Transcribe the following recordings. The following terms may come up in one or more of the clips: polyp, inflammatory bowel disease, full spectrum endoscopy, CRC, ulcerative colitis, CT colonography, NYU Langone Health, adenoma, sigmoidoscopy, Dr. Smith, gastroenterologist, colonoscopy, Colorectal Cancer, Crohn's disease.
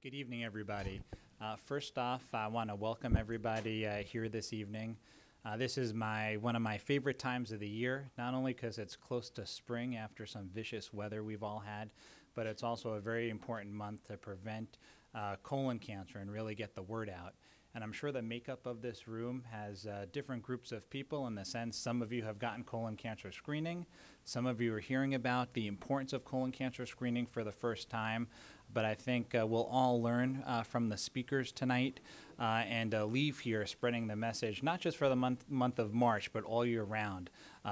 Good evening, everybody. First off, I want to welcome everybody here this evening. This is one of my favorite times of the year, not only because it's close to spring after some vicious weather we've all had, but it's also a very important month to prevent colon cancer and really get the word out. And I'm sure the makeup of this room has different groups of people in the sense some of you have gotten colon cancer screening, some of you are hearing about the importance of colon cancer screening for the first time, but I think we'll all learn from the speakers tonight and leave here spreading the message, not just for the month of March, but all year round,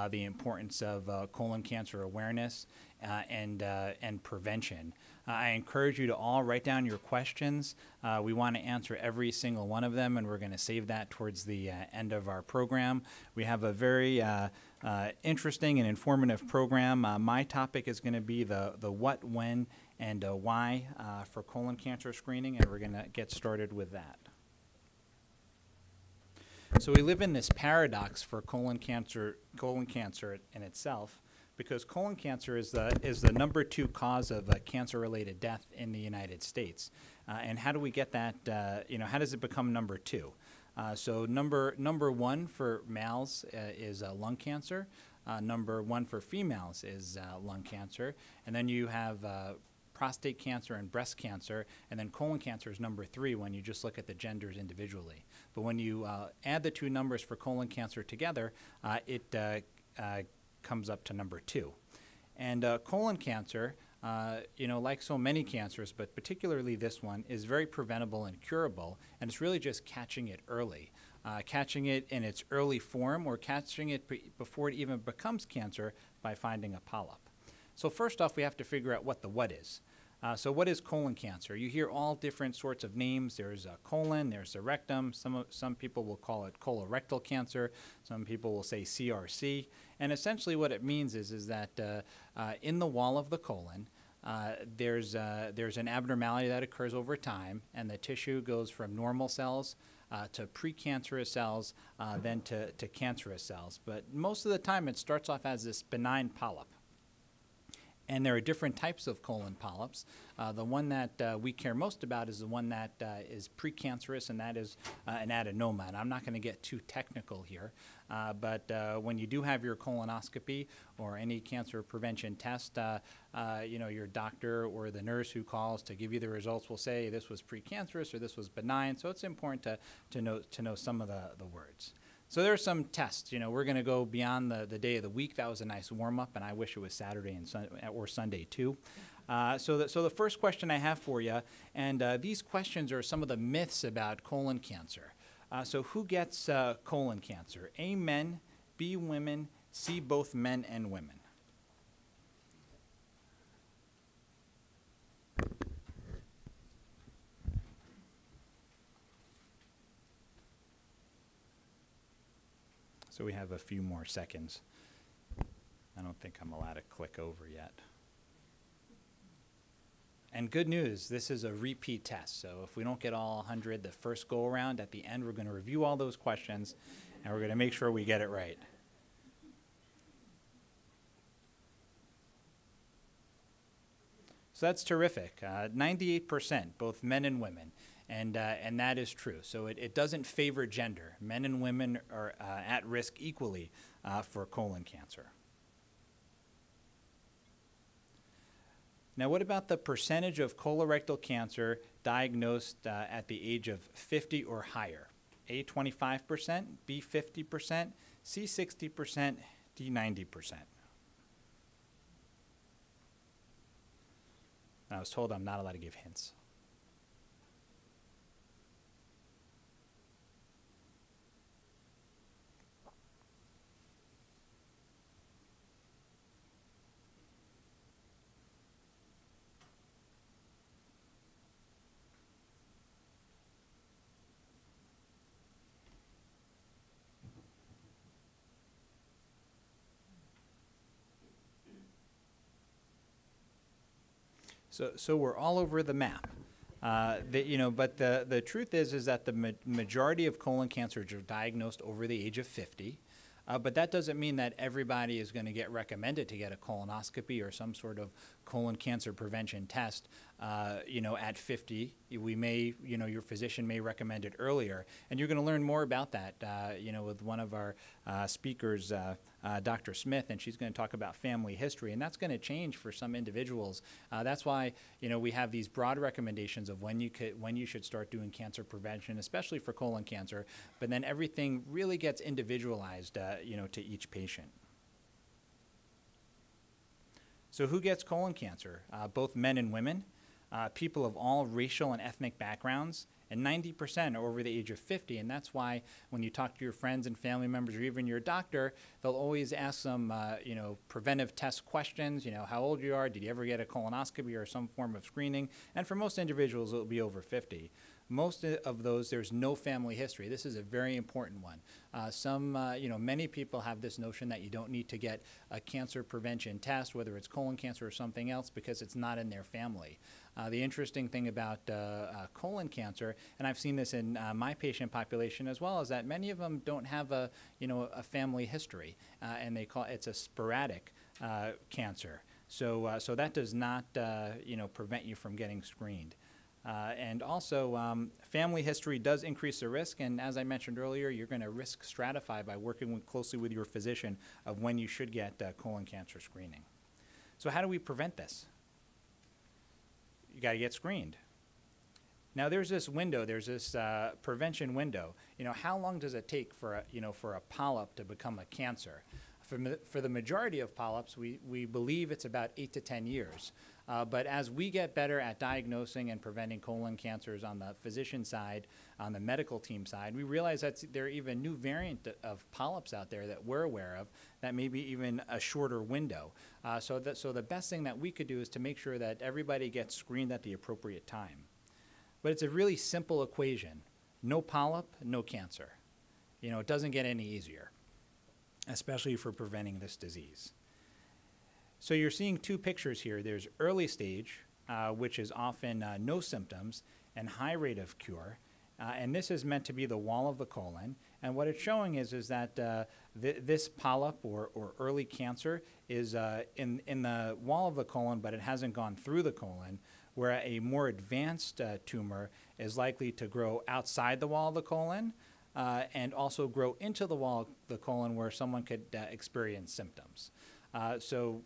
the importance of colon cancer awareness and prevention. I encourage you to all write down your questions. We want to answer every single one of them, and we're going to save that towards the end of our program. We have a very interesting and informative program. My topic is going to be the what, when, and why for colon cancer screening, and we're going to get started with that. So we live in this paradox for colon cancer in itself, because colon cancer is the #2 cause of cancer-related death in the United States. And how do we get that, how does it become #2? So number one for males is lung cancer. #1 for females is lung cancer. And then you have prostate cancer and breast cancer, and then colon cancer is #3 when you just look at the genders individually. But when you add the two numbers for colon cancer together, it comes up to #2. And colon cancer, like so many cancers, but particularly this one, is very preventable and curable, and it's really just catching it early. Catching it in its early form, or catching it before it even becomes cancer by finding a polyp. So first off, we have to figure out what the what is. So what is colon cancer? You hear all different sorts of names. There's a colon, there's the rectum. Some people will call it colorectal cancer. Some people will say CRC. And essentially what it means is that in the wall of the colon, there's an abnormality that occurs over time, and the tissue goes from normal cells to precancerous cells, then to cancerous cells. But most of the time it starts off as this benign polyp. And there are different types of colon polyps. The one that we care most about is the one that is precancerous, and that is an adenoma. And I'm not going to get too technical here, but when you do have your colonoscopy or any cancer prevention test, your doctor or the nurse who calls to give you the results will say this was precancerous or this was benign. So it's important to know some of the words. So there are some tests. We're going to go beyond the day of the week. That was a nice warm-up, and I wish it was Saturday and Sunday too. So the first question I have for you, and these questions are some of the myths about colon cancer. So who gets colon cancer? A, men, B, women, C, both men and women. So we have a few more seconds. I don't think I'm allowed to click over yet. And good news, this is a repeat test. So if we don't get all 100 the first go around, at the end we're going to review all those questions and we're going to make sure we get it right. So that's terrific. 98%, both men and women. And that is true. So it doesn't favor gender. Men and women are at risk equally for colon cancer. Now, what about the percentage of colorectal cancer diagnosed at the age of 50 or higher? A, 25%, B, 50%, C, 60%, D, 90%. I was told I'm not allowed to give hints. So we're all over the map, but the truth is that the majority of colon cancers are diagnosed over the age of 50, but that doesn't mean that everybody is going to get recommended to get a colonoscopy or some sort of colon cancer prevention test at 50. We may, your physician may recommend it earlier. And you're going to learn more about that, with one of our speakers, Dr. Smith, and she's going to talk about family history, and that's going to change for some individuals. That's why we have these broad recommendations of when you should start doing cancer prevention, especially for colon cancer. But then everything really gets individualized, to each patient. So who gets colon cancer? Both men and women, people of all racial and ethnic backgrounds. And 90% are over the age of 50, and that's why when you talk to your friends and family members or even your doctor, they'll always ask some, preventive test questions, how old you are, did you ever get a colonoscopy or some form of screening? And for most individuals, it'll be over 50. Most of those, there's no family history. This is a very important one. Many people have this notion that you don't need to get a cancer prevention test, whether it's colon cancer or something else, because it's not in their family. The interesting thing about colon cancer, and I've seen this in my patient population as well, is that many of them don't have a, a family history, and they call it's a sporadic cancer. So, so that does not, prevent you from getting screened. And also, family history does increase the risk, and as I mentioned earlier, you're going to risk stratify by working closely with your physician of when you should get colon cancer screening. So how do we prevent this? You got to get screened. Now there's this window, there's this prevention window. How long does it take for a, for a polyp to become a cancer? For the majority of polyps, we believe it's about 8 to 10 years. But as we get better at diagnosing and preventing colon cancers on the physician side, on the medical team side, we realize that there are even new variants of polyps out there that we're aware of that may be even a shorter window. So the best thing that we could do is to make sure that everybody gets screened at the appropriate time. But it's a really simple equation. No polyp, no cancer. It doesn't get any easier, especially for preventing this disease. So you're seeing two pictures here. There's early stage, which is often no symptoms and high rate of cure. And this is meant to be the wall of the colon. And what it's showing is that this polyp or early cancer is in the wall of the colon, but it hasn't gone through the colon, where a more advanced tumor is likely to grow outside the wall of the colon and also grow into the wall of the colon where someone could experience symptoms. So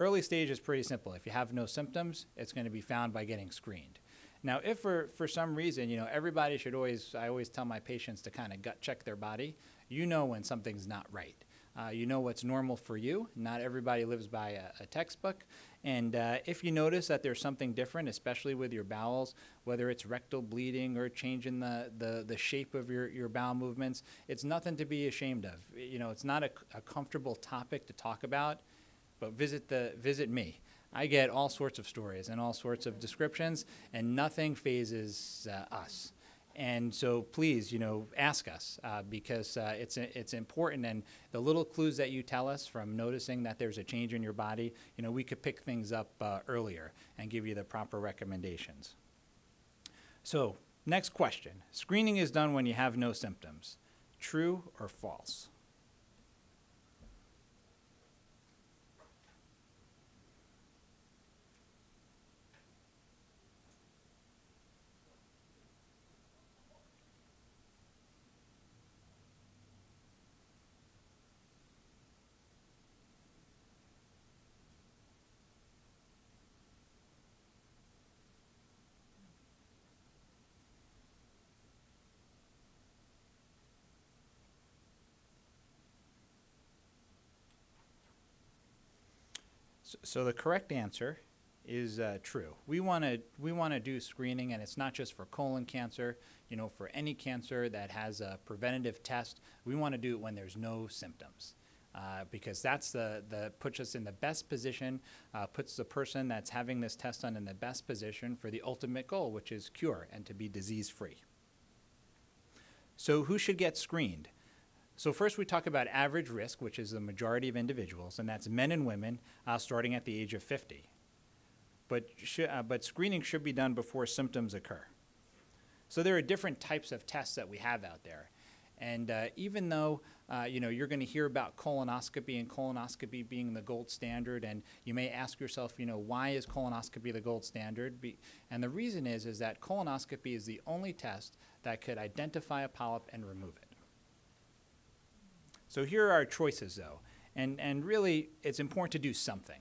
early stage is pretty simple. If you have no symptoms, it's going to be found by getting screened. Now, if for some reason, everybody should always, I always tell my patients to kind of gut check their body. When something's not right. What's normal for you. Not everybody lives by a textbook. And if you notice that there's something different, especially with your bowels, whether it's rectal bleeding or change in the shape of your bowel movements, it's nothing to be ashamed of. It's not a comfortable topic to talk about, but visit me. I get all sorts of stories and all sorts of descriptions, and nothing phases us. And so please, ask us because it's important. And the little clues that you tell us from noticing that there's a change in your body, we could pick things up earlier and give you the proper recommendations. So next question. Screening is done when you have no symptoms. True or false? So the correct answer is true. We want to do screening, and it's not just for colon cancer, for any cancer that has a preventative test. We want to do it when there's no symptoms because that's the puts us in the best position, puts the person that's having this test done in the best position for the ultimate goal, which is cure and to be disease-free. So who should get screened? So first we talk about average risk, which is the majority of individuals, and that's men and women starting at the age of 50. But screening should be done before symptoms occur. So there are different types of tests that we have out there. And even though you're going to hear about colonoscopy and colonoscopy being the gold standard, and you may ask yourself, why is colonoscopy the gold standard? And the reason is that colonoscopy is the only test that could identify a polyp and remove it. So here are our choices, though, and really it's important to do something.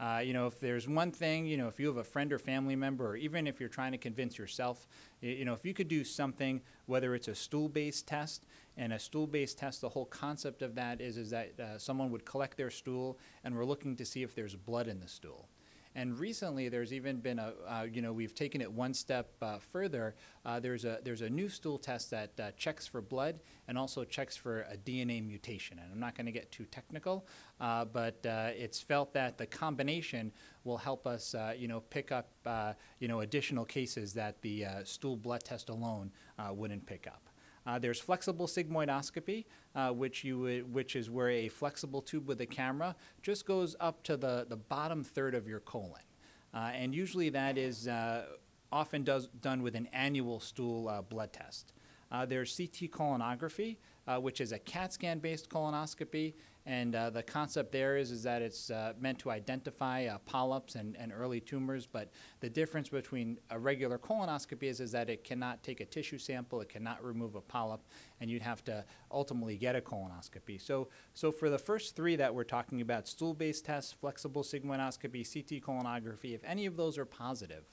If there's one thing, if you have a friend or family member, or even if you're trying to convince yourself, if you could do something, whether it's a stool-based test, and a stool-based test, the whole concept of that is that someone would collect their stool, and we're looking to see if there's blood in the stool. And recently, there's even been a, we've taken it one step further. There's a new stool test that checks for blood and also checks for a DNA mutation. And I'm not going to get too technical, but it's felt that the combination will help us, pick up, additional cases that the stool blood test alone wouldn't pick up. There's flexible sigmoidoscopy, which is where a flexible tube with a camera just goes up to the bottom third of your colon. And usually that is often done with an annual stool blood test. There's CT colonography, which is a CAT scan-based colonoscopy. And the concept there is that it's meant to identify polyps and early tumors, but the difference between a regular colonoscopy is that it cannot take a tissue sample, it cannot remove a polyp, and you'd have to ultimately get a colonoscopy. So for the first three that we're talking about, stool-based tests, flexible sigmoidoscopy, CT colonography, if any of those are positive,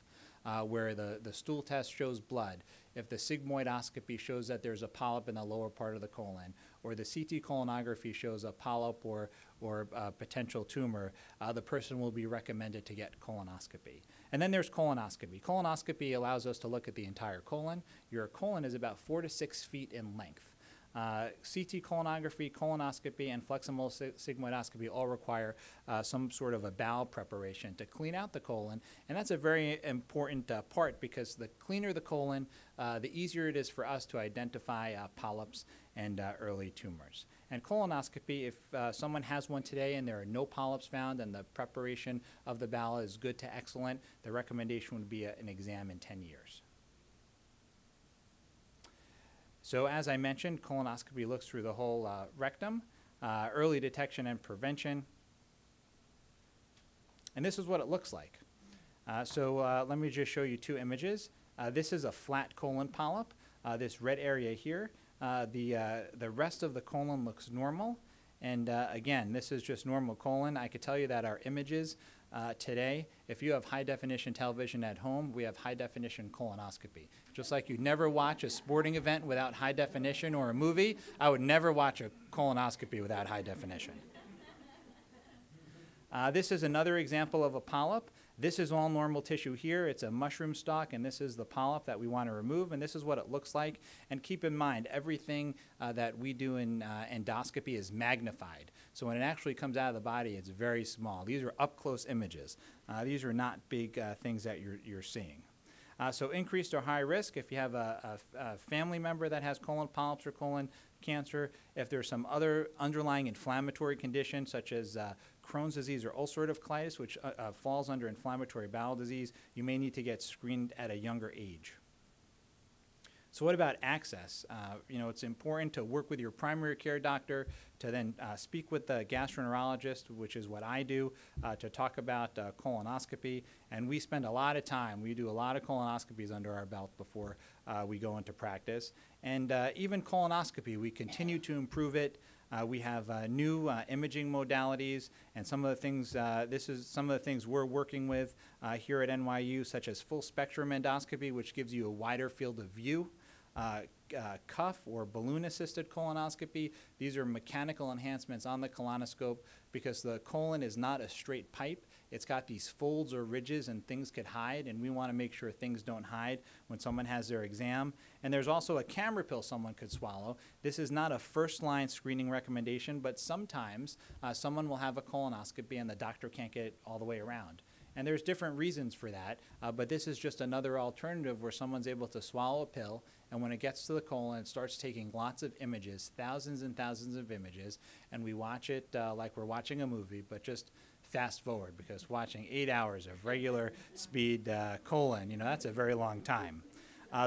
where the stool test shows blood, if the sigmoidoscopy shows that there's a polyp in the lower part of the colon, or the CT colonography shows a polyp or potential tumor, the person will be recommended to get colonoscopy. And then there's colonoscopy. Colonoscopy allows us to look at the entire colon. Your colon is about 4 to 6 feet in length. CT colonography, colonoscopy, and flexible sigmoidoscopy all require some sort of a bowel preparation to clean out the colon, and that's a very important part, because the cleaner the colon, the easier it is for us to identify polyps and early tumors. And colonoscopy, if someone has one today and there are no polyps found and the preparation of the bowel is good to excellent, the recommendation would be an exam in 10 years. So as I mentioned, colonoscopy looks through the whole rectum, early detection and prevention. And this is what it looks like. So let me just show you two images. This is a flat colon polyp, this red area here. The rest of the colon looks normal. And again, this is just normal colon. I could tell you that our images today, if you have high-definition television at home, we have high-definition colonoscopy. Just like you'd never watch a sporting event without high definition or a movie, I would never watch a colonoscopy without high definition. This is another example of a polyp. This is all normal tissue here. It's a mushroom stalk, and this is the polyp that we want to remove, and this is what it looks like. And keep in mind, everything that we do in endoscopy is magnified. So when it actually comes out of the body, it's very small. These are up-close images. These are not big things that you're seeing. So increased or high risk, if you have a family member that has colon polyps or colon cancer, if there's some other underlying inflammatory condition, such as Crohn's disease or ulcerative colitis, which falls under inflammatory bowel disease, you may need to get screened at a younger age. So what about access? It's important to work with your primary care doctor, to then speak with the gastroenterologist, which is what I do, to talk about colonoscopy. And we spend a lot of time. We do a lot of colonoscopies under our belt before we go into practice. And even colonoscopy, we continue to improve it. We have new imaging modalities, and some of the things, this is some of the things we're working with here at NYU, such as full spectrum endoscopy, which gives you a wider field of view, cuff or balloon-assisted colonoscopy. These are mechanical enhancements on the colonoscope, because the colon is not a straight pipe. It's got these folds or ridges, and things could hide, and we want to make sure things don't hide when someone has their exam. And there's also a camera pill someone could swallow. This is not a first-line screening recommendation, but sometimes someone will have a colonoscopy and the doctor can't get it all the way around. And there's different reasons for that, but this is just another alternative where someone's able to swallow a pill, and when it gets to the colon, it starts taking lots of images, thousands and thousands of images, and we watch it like we're watching a movie, but just fast forward, because watching 8 hours of regular speed colon, that's a very long time.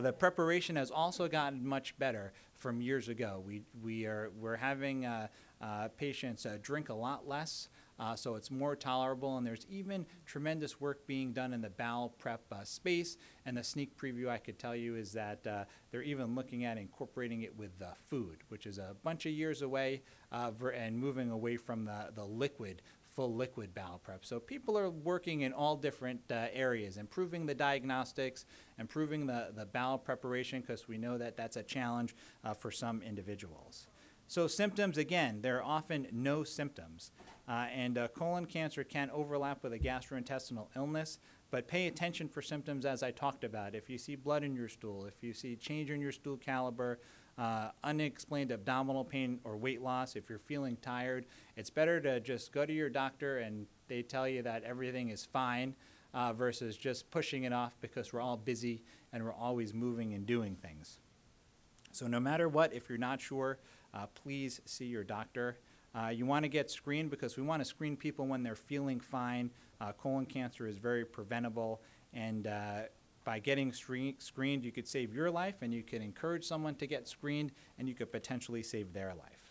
The preparation has also gotten much better from years ago. We're having patients drink a lot less, so it's more tolerable, and there's even tremendous work being done in the bowel prep space. And the sneak preview I could tell you is that they're even looking at incorporating it with food, which is a bunch of years away, and moving away from the liquid, full liquid bowel prep. So people are working in all different areas, improving the diagnostics, improving the bowel preparation, because we know that that's a challenge for some individuals. So symptoms, again, there are often no symptoms. Colon cancer can overlap with a gastrointestinal illness, but pay attention for symptoms as I talked about. If you see blood in your stool, if you see change in your stool caliber, unexplained abdominal pain or weight loss, if you're feeling tired, it's better to just go to your doctor and they tell you that everything is fine versus just pushing it off, because we're all busy and we're always moving and doing things. So no matter what, if you're not sure, please see your doctor. You want to get screened, because we want to screen people when they're feeling fine. Colon cancer is very preventable, and by getting screened, you could save your life, and you could encourage someone to get screened, and you could potentially save their life.